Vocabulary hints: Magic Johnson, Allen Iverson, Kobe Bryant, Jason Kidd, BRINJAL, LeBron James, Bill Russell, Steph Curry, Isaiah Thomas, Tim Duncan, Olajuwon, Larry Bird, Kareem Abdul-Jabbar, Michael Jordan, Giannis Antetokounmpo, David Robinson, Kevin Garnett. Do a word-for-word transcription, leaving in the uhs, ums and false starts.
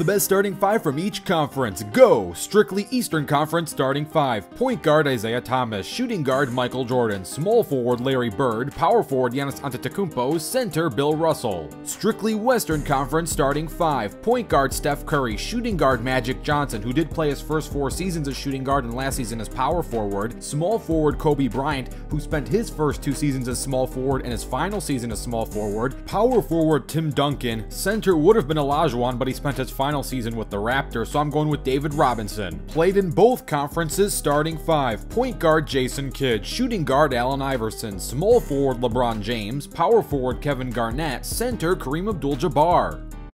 The best starting five from each conference. Go! Strictly Eastern Conference starting five. Point guard Isaiah Thomas, shooting guard Michael Jordan, small forward Larry Bird, power forward Giannis Antetokounmpo, center Bill Russell. Strictly Western Conference starting five. Point guard Steph Curry, shooting guard Magic Johnson, who did play his first four seasons as shooting guard and last season as power forward. Small forward Kobe Bryant, who spent his first two seasons as small forward and his final season as small forward. Power forward Tim Duncan, center would have been Olajuwon, but he spent his final Final season with the Raptors, so I'm going with David Robinson. Played in both conferences starting five. Point guard Jason Kidd, shooting guard Allen Iverson, small forward LeBron James, power forward Kevin Garnett, center Kareem Abdul-Jabbar.